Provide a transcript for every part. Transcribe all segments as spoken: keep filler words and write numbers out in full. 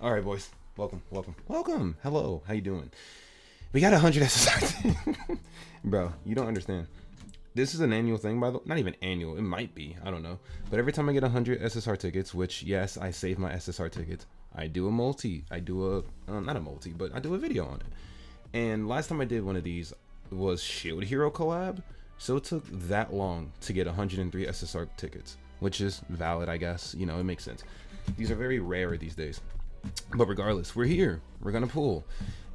All right, boys. Welcome, welcome, welcome. Hello, how you doing? We got one hundred S S R. Bro, you don't understand. This is an annual thing, by the way. Not even annual. It might be. I don't know. But every time I get one hundred S S R tickets, which, yes, I save my S S R tickets, I do a multi. I do a... Uh, not a multi, but I do a video on it. And last time I did one of these was Shield Hero Collab. So it took that long to get one hundred three S S R tickets, which is valid, I guess. You know, it makes sense. These are very rare these days. But regardless, we're here. We're going to pull.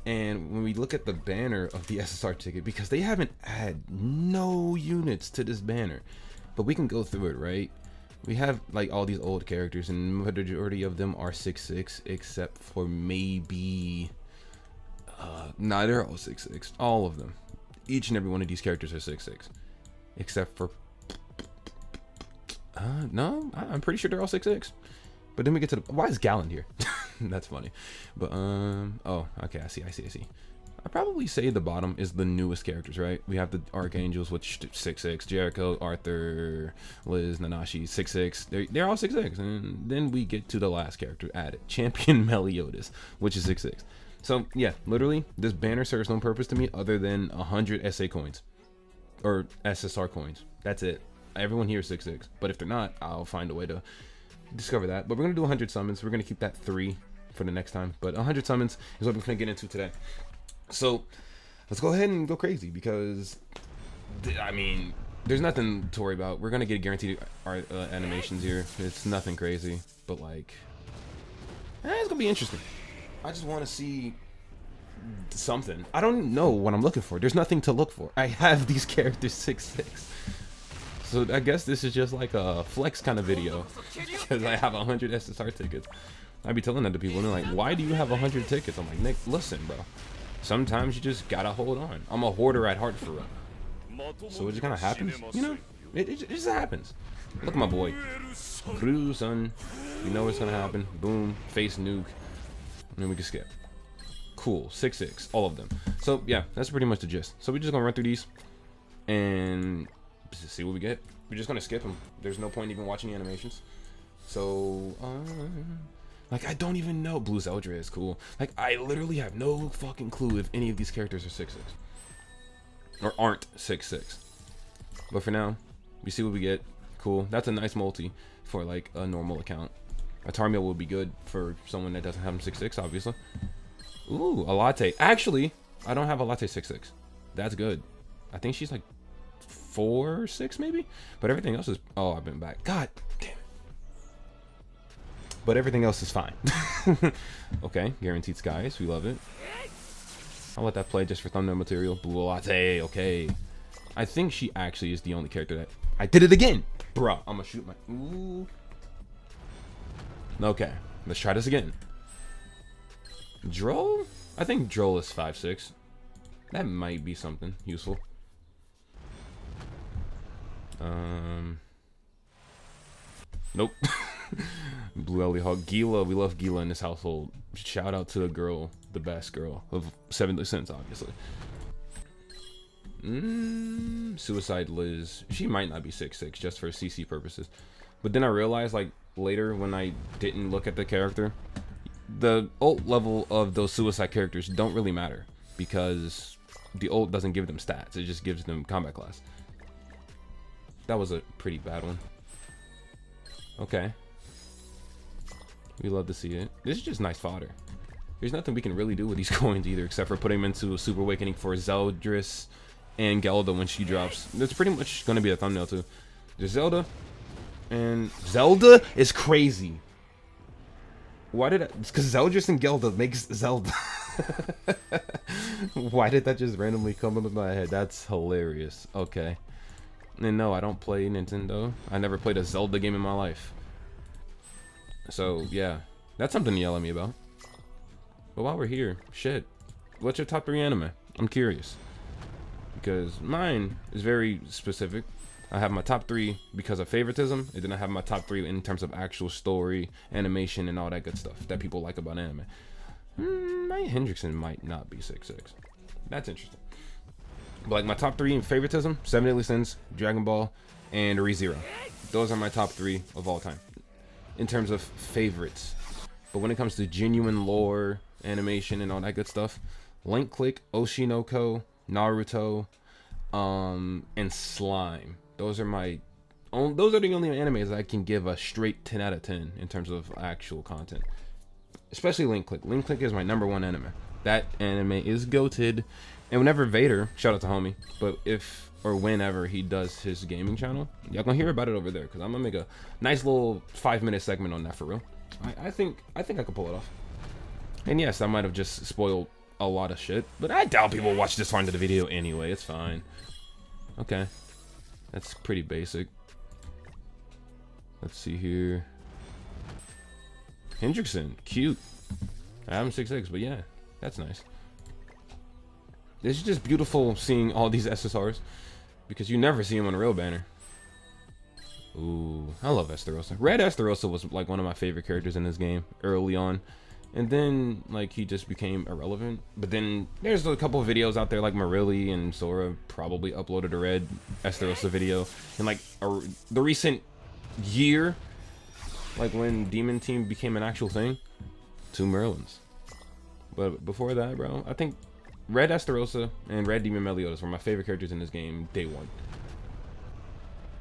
And when we look at the banner of the S S R ticket, because they haven't had no units to this banner, but we can go through it, right? We have like all these old characters, and majority of them are six six, except for maybe uh no nah, they're all six six. All of them, each and every one of these characters are six six, except for uh no I'm pretty sure they're all six six. But then we get to the, why is Gallant here? That's funny. But um oh, okay, I see, I see, I see. I probably say the bottom is the newest characters, right? We have the Archangels, which six six, Jericho, Arthur, Liz, Nanashi, six six. They're, they're all six six. And then we get to the last character added, Champion Meliodas, which is six six. So yeah, literally, this banner serves no purpose to me other than one hundred S A coins or S S R coins. That's it. Everyone here is six six. But if they're not, I'll find a way to discover that. But we're gonna do one hundred summons. We're gonna keep that three for the next time, but one hundred summons is what we're gonna get into today. So let's go ahead and go crazy, because I mean, there's nothing to worry about. We're gonna get guaranteed our uh, animations here. It's nothing crazy, but like eh, it's gonna be interesting. I just want to see something. I don't know what I'm looking for. There's nothing to look for. I have these characters six six. So I guess this is just like a flex kind of video, because I have one hundred S S R tickets. I'd be telling that to people, and they're like, why do you have one hundred tickets? I'm like, Nick, listen, bro. Sometimes you just gotta hold on. I'm a hoarder at heart for real. So it just kind of happens, you know? It, it, it just happens. Look at my boy. Crusoe, son. You know what's gonna happen. Boom. Face nuke. And then we can skip. Cool. six six. All of them. So yeah, that's pretty much the gist. So we're just gonna run through these, and to see what we get. We're just gonna skip them. There's no point even watching the animations. So um, like, I don't even know. Blue Zeldra is cool. Like, I literally have no fucking clue if any of these characters are six six or aren't six six. But for now, we see what we get. Cool. That's a nice multi for like a normal account. A Tarmiel will be good for someone that doesn't have him six six, obviously. Ooh, a latte. Actually, I don't have a latte six six. That's good. I think she's like four or six maybe, but everything else is, oh, I've been back, god damn it, but everything else is fine. Okay, guaranteed skies, we love it. I'll let that play just for thumbnail material. Blue latte. Okay, I think she actually is the only character that I did it again, bro. I'm gonna shoot my, ooh. Okay, let's try this again. Droll, I think Droll is five six. That might be something useful. Um. Nope. Blue Ellie Hawk. Gila. We love Gila in this household. Shout out to the girl, the best girl of seventy cents, obviously. Mm, Suicide Liz. She might not be six six just for C C purposes. But then I realized, like later when I didn't look at the character, the ult level of those suicide characters don't really matter, because the ult doesn't give them stats. It just gives them combat class. That was a pretty bad one. Okay. We love to see it. This is just nice fodder. There's nothing we can really do with these coins either, except for putting them into a Super Awakening for Zeldris and Gelda when she drops. That's pretty much going to be a thumbnail too. There's Zelda. And Zelda is crazy. Why did I... Because Zeldris and Gelda makes Zelda. Why did that just randomly come up in my head? That's hilarious. Okay. And no, I don't play Nintendo. I never played a Zelda game in my life. So yeah, that's something to yell at me about. But while we're here, shit, what's your top three anime? I'm curious, because mine is very specific. I have my top three because of favoritism, and then I have my top three in terms of actual story, animation, and all that good stuff that people like about anime. Mm, my Hendrickson might not be six six. That's interesting. But like my top three in favoritism, Seven Deadly Sins, Dragon Ball, and ReZero. Those are my top three of all time in terms of favorites. But when it comes to genuine lore, animation, and all that good stuff, Link Click, Oshinoko, Naruto, um, and Slime. Those are my own, those are the only animes I can give a straight ten out of ten in terms of actual content. Especially Link Click. Link Click is my number one anime. That anime is goated. And whenever Vader, shout out to homie, but if or whenever he does his gaming channel, y'all gonna hear about it over there, because I'm gonna make a nice little five minute segment on that for real. I, I think I think I could pull it off. And yes, I might have just spoiled a lot of shit, but I doubt people watch this far into the video anyway. It's fine. Okay, that's pretty basic. Let's see here. Hendrickson, cute. I'm six six, but yeah, that's nice. It's just beautiful seeing all these S S Rs because you never see them on a real banner. Ooh, I love Estarossa. Red Estarossa was like one of my favorite characters in this game early on. And then like he just became irrelevant. But then there's a couple of videos out there like Marilli and Sora probably uploaded a Red Estarossa video. And like a, the recent year, like when Demon Team became an actual thing, two Merlins. But before that, bro, I think Red Estarossa and Red Demon Meliodas were my favorite characters in this game day one.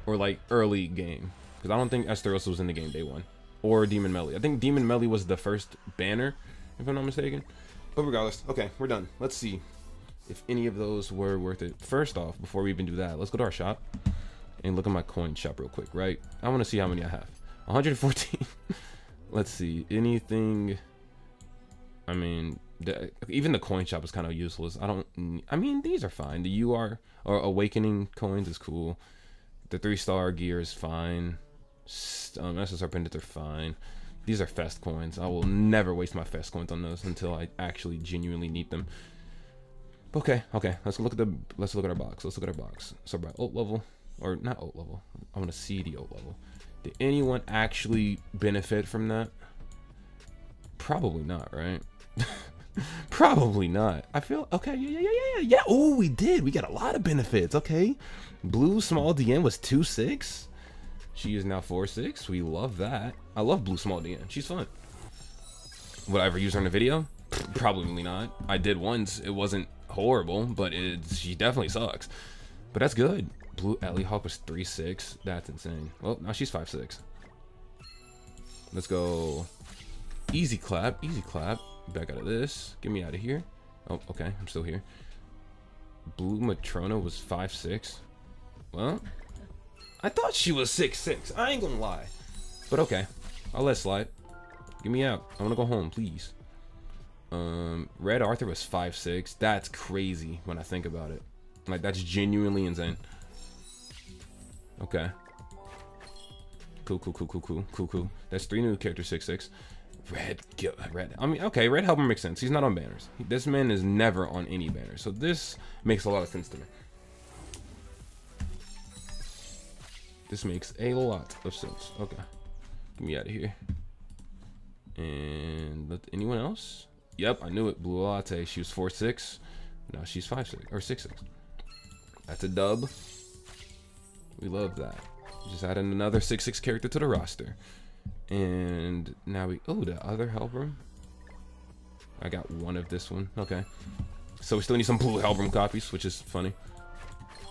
Or like early game. Because I don't think Estarossa was in the game day one. Or Demon Melee. I think Demon Melee was the first banner, if I'm not mistaken. But regardless, okay, we're done. Let's see if any of those were worth it. First off, before we even do that, let's go to our shop and look at my coin shop real quick, right? I want to see how many I have. one hundred fourteen. Let's see. Anything. I mean, the, even the coin shop is kind of useless. I don't, I mean, these are fine. The U R or Awakening coins is cool. The three star gear is fine. Um, S S R pendants are fine. These are fest coins. I will never waste my fest coins on those until I actually genuinely need them. Okay, okay. Let's look at the, let's look at our box. Let's look at our box. So by old level, or not old level. I want to see the old level. Did anyone actually benefit from that? Probably not, right? Probably not. I feel okay. Yeah, yeah, yeah, yeah. Yeah. Oh, we did. We got a lot of benefits. Okay. Blue small D N was two six. She is now four six. We love that. I love Blue small D N. She's fun. Would I ever use her in a video? Probably not. I did once. It wasn't horrible, but it she definitely sucks. But that's good. Blue Alley Hawk was three six. That's insane. Well, now she's five six. Let's go. Easy clap. Easy clap. Back out of this. Get me out of here. Oh, okay. I'm still here. Blue Matrona was five six. Well, I thought she was six six. I ain't gonna lie. But okay. I'll let slide. Get me out. I wanna go home, please. Um, Red Arthur was five six. That's crazy when I think about it. Like, that's genuinely insane. Okay. Cool, cool, cool, cool, cool, cool, cool. That's three new characters, six six. Red, Red. I mean, okay, Red Helbrum makes sense. He's not on banners. This man is never on any banners. So this makes a lot of sense to me. This makes a lot of sense. Okay. Get me out of here. And let anyone else? Yep, I knew it. Blue Latte. She was four six. Now she's five six. Or six six. That's a dub. We love that. Just adding another six six character to the roster. And now we, oh, the other Helbrum. I got one of this one. Okay, so we still need some blue Helbrum copies, which is funny.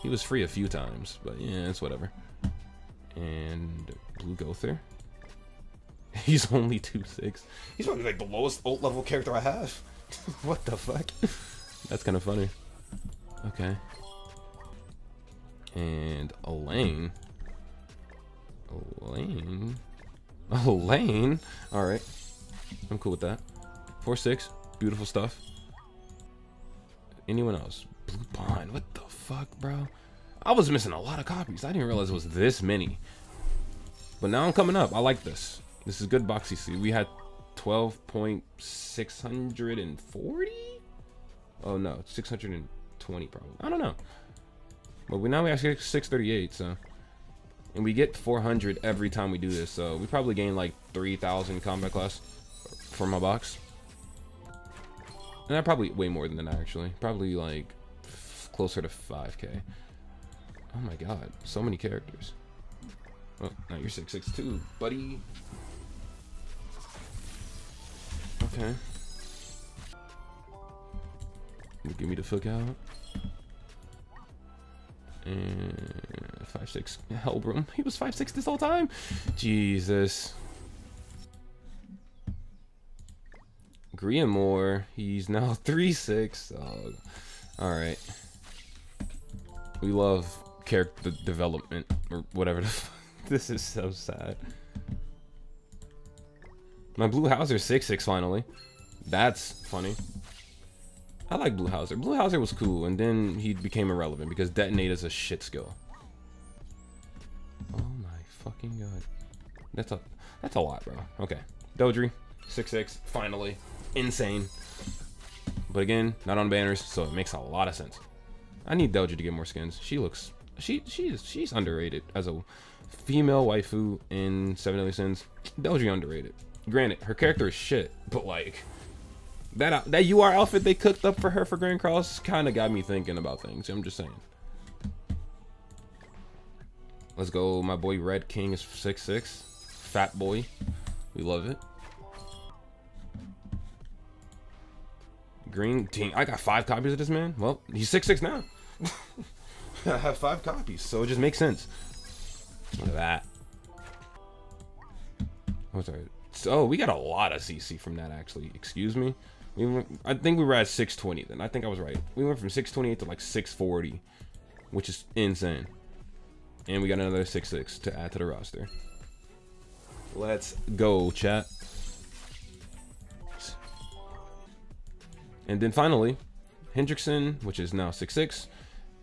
He was free a few times, but yeah, it's whatever. And blue Gother. He's only two six. He's probably like the lowest old level character I have. What the fuck? That's kind of funny. Okay. And Elaine. Elaine. Elaine, all right, I'm cool with that. Four six, beautiful stuff. Anyone else? Blue Bond, what the fuck, bro? I was missing a lot of copies. I didn't realize it was this many, but now I'm coming up. I like this. This is good boxy. See, we had twelve point six forty. Oh no, six hundred twenty probably. I don't know, but we now we have six thirty-eight, so. And we get four hundred every time we do this, so we probably gain like three thousand combat class from my box. And I probably way more than that, actually. Probably like closer to five K. Oh my god, so many characters. Oh, now you're six six two, buddy. Okay. Get me the fuck out. And five six Helbrum. He was five six this whole time. Jesus. Griamore. He's now three six. Oh. Alright. We love character development or whatever the fuck. This is so sad. My blue Houser six six finally. That's funny. I like blue Houser. Blue Houser was cool, and then he became irrelevant because detonate is a shit skill. Oh my fucking god. That's a that's a lot, bro. Okay. Dodri, six six, finally. Insane. But again, not on banners, so it makes a lot of sense. I need Dodri to get more skins. She looks she she is she's underrated as a female waifu in Seven Deadly Sins. Dodri underrated. Granted, her character is shit, but like that that U R outfit they cooked up for her for Grand Cross kind of got me thinking about things. I'm just saying. Let's go. My boy Red King is six six, fat boy. We love it. Green Team. I got five copies of this man. Well, he's six six now. I have five copies, so it just makes sense. Look at that. What's that? Oh, we got a lot of C C from that, actually. Excuse me. We went, I think we were at six twenty then. I think I was right. We went from six twenty-eight to like six forty, which is insane. And we got another six six to add to the roster. Let's go, chat. And then finally, Hendrickson, which is now six six,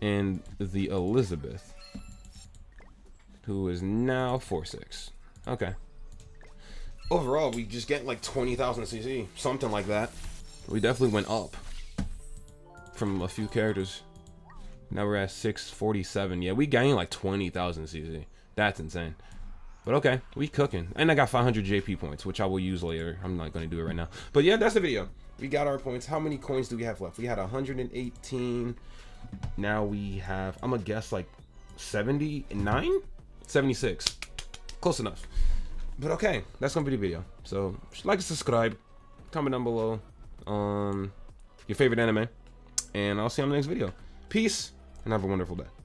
and the Elizabeth, who is now four six. Okay. Overall, we just get like twenty thousand C C, something like that. We definitely went up from a few characters. Now we're at six forty-seven. Yeah, we gained like twenty thousand C C. That's insane. But okay, we cooking. And I got five hundred J P points, which I will use later. I'm not going to do it right now. But yeah, that's the video. We got our points. How many coins do we have left? We had one hundred eighteen. Now we have, I'm going to guess like seventy-nine? seventy-six. Close enough. But okay, that's gonna be the video. So like and subscribe, comment down below um your favorite anime, and I'll see you on the next video. Peace and have a wonderful day.